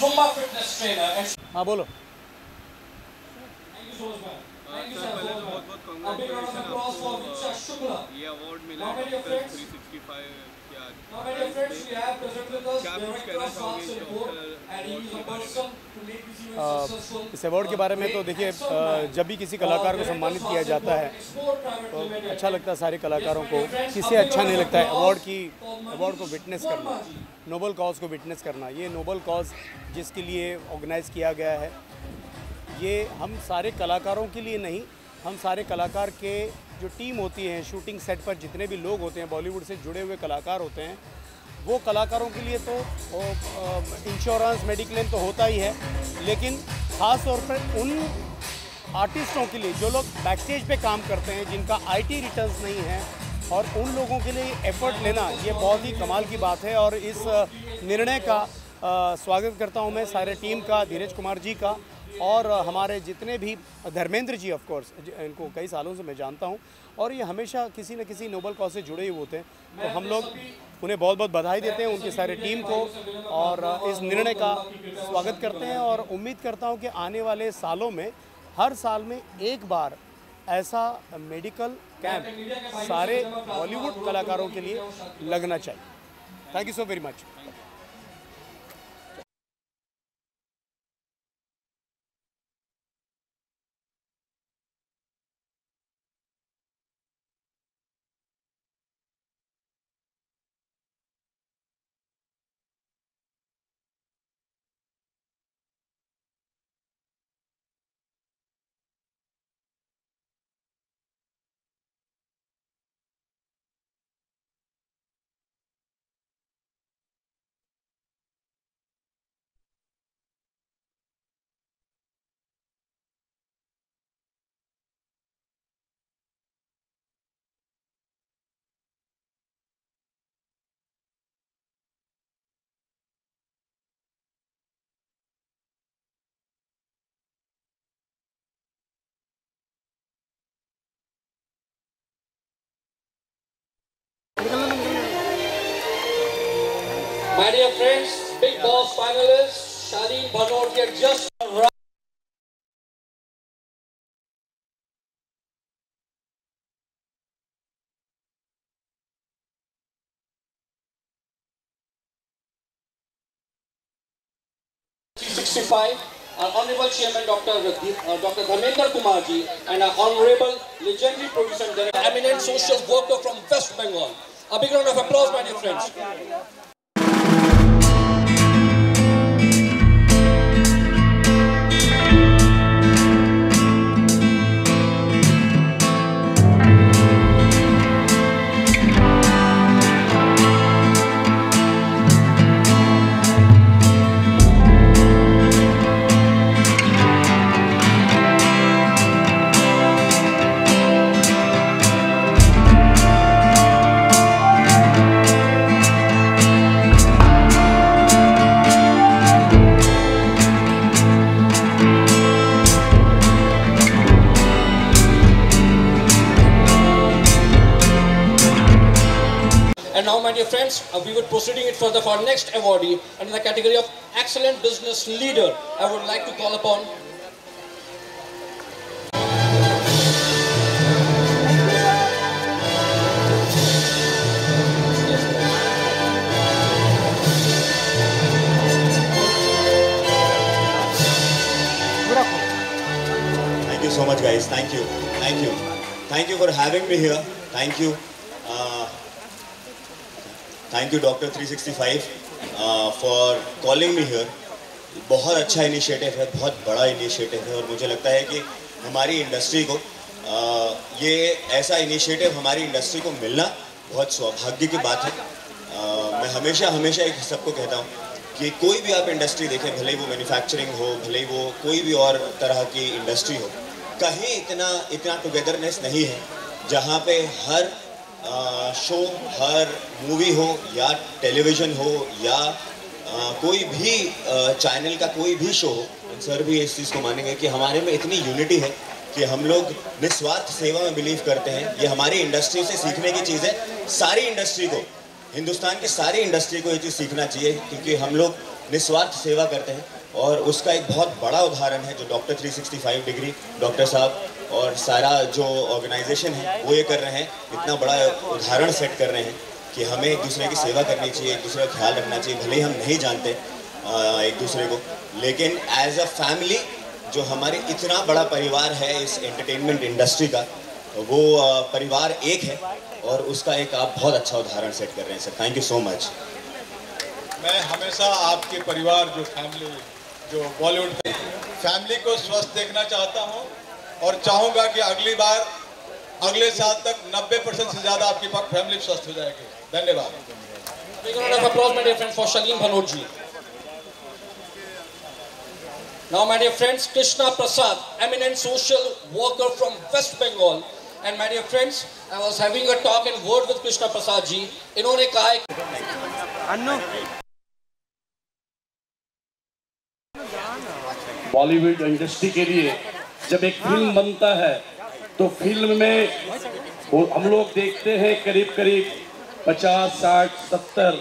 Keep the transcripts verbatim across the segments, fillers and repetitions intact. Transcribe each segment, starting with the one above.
Zumba fitness trainer. हाँ बोलो। Thank you so much ma'am, thank you sir, बहुत बहुत कांग्रेचुलेशंस। शुक्ला ये अवार्ड मिला थ्री सिक्सटी फाइव क्या friends we have present with us director of the report and he is a person to make this event successful. इस award के बारे में तो देखिए, जब भी किसी कलाकार को सम्मानित किया जाता है तो अच्छा लगता है सारे कलाकारों को, किसे अच्छा नहीं लगता है। अवार्ड की अवार्ड को विटनेस करना, नोबल कॉज को विटनेस करना, ये नोबल कॉज जिसके लिए ऑर्गेनाइज़ किया गया है, ये हम सारे कलाकारों के लिए नहीं, हम सारे कलाकार के जो टीम होती है, शूटिंग सेट पर जितने भी लोग होते हैं, बॉलीवुड से जुड़े हुए कलाकार होते हैं, वो कलाकारों के लिए तो इंश्योरेंस मेडिक्लेम तो होता ही है, लेकिन ख़ास तौर पर उन आर्टिस्टों के लिए जो लोग बैकस्टेज पे काम करते हैं, जिनका आईटी रिटर्न्स नहीं है, और उन लोगों के लिए एफर्ट लेना ये बहुत ही कमाल की बात है। और इस निर्णय का स्वागत करता हूँ मैं सारे टीम का, धीरज कुमार जी का, और हमारे जितने भी धर्मेंद्र जी, ऑफ कोर्स इनको कई सालों से मैं जानता हूं और ये हमेशा किसी न किसी नोबल कॉज से जुड़े ही होते हैं, तो हम लोग उन्हें बहुत बहुत बधाई देते हैं, उनकी सारी टीम को, और इस निर्णय का स्वागत करते हैं। और उम्मीद करता हूं कि आने वाले सालों में हर साल में एक बार ऐसा मेडिकल कैंप सारे बॉलीवुड कलाकारों के लिए लगना चाहिए। Thank you so very much. My dear friends, Big Boss finalists Shalin Bhanot had just arrived. three sixty-five, our Honourable Chairman Doctor Doctor Hamender Kumar ji and our Honourable Legendary Producer and Eminent Social Worker from West Bengal. A big round of applause, my dear friends. And now, my dear friends, uh, we would proceeding it further for our next awardee under the category of Excellent Business Leader. I would like to call upon Thank you so much, guys. Thank you. Thank you. Thank you for having me here. Thank you. Uh, thank you doctor three sixty five for calling me here. बहुत अच्छा initiative है, बहुत बड़ा initiative है, और मुझे लगता है कि हमारी इंडस्ट्री को uh, ये ऐसा इनिशिएटिव हमारी इंडस्ट्री को मिलना बहुत सौभाग्य की बात है। uh, मैं हमेशा हमेशा एक सबको कहता हूँ कि कोई भी आप इंडस्ट्री देखें, भले ही वो मैन्युफैक्चरिंग हो, भले ही वो कोई भी और तरह की इंडस्ट्री हो, कहीं इतना इतना टुगेदरनेस नहीं है जहाँ पे हर शो, हर मूवी हो या टेलीविज़न हो या आ, कोई भी चैनल का कोई भी शो हो। सर भी इस चीज़ को मानेंगे कि हमारे में इतनी यूनिटी है कि हम लोग निस्वार्थ सेवा में बिलीव करते हैं। ये हमारी इंडस्ट्री से सीखने की चीज़ है, सारी इंडस्ट्री को, हिंदुस्तान के सारी इंडस्ट्री को ये चीज़ सीखना चाहिए, क्योंकि हम लोग निस्वार्थ सेवा करते हैं और उसका एक बहुत बड़ा उदाहरण है जो doctor three sixty five degree doctor साहब और सारा जो ऑर्गेनाइजेशन है वो ये कर रहे हैं, इतना बड़ा उदाहरण सेट कर रहे हैं कि हमें एक दूसरे की सेवा करनी चाहिए, एक दूसरे का ख्याल रखना चाहिए। भले हम नहीं जानते एक दूसरे को, लेकिन एज अ फैमिली जो हमारे इतना बड़ा परिवार है इस एंटरटेनमेंट इंडस्ट्री का, वो परिवार एक है और उसका एक आप बहुत अच्छा उदाहरण सेट कर रहे हैं sir. Thank you so much. मैं हमेशा आपके परिवार जो फैमिली जो बॉलीवुड फैमिली को स्वस्थ देखना चाहता हूं और चाहूंगा कि अगली बार अगले साल तक नब्बे परसेंट से ज़्यादा आपकी फैमिली स्वस्थ हो जाएगी। धन्यवाद। For Shaleen Bhanot ji. Now, my dear friends, Krishna Prasad, eminent social worker from West Bengal, and my dear friends, I was having a talk and word with Krishna Prasad ji. इन्होंने कहा है अन्नो बॉलीवुड इंडस्ट्री के लिए जब एक फिल्म बनता है तो फिल्म में हम लोग देखते हैं करीब करीब पचास साठ सत्तर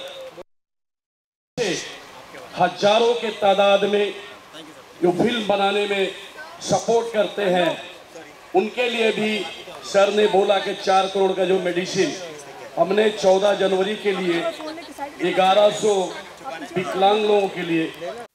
हजारों के तादाद में जो फिल्म बनाने में सपोर्ट करते हैं। उनके लिए भी सर ने बोला कि चार करोड़ का जो मेडिसिन हमने चौदह जनवरी के लिए ग्यारह सौ विकलांग लोगों के लिए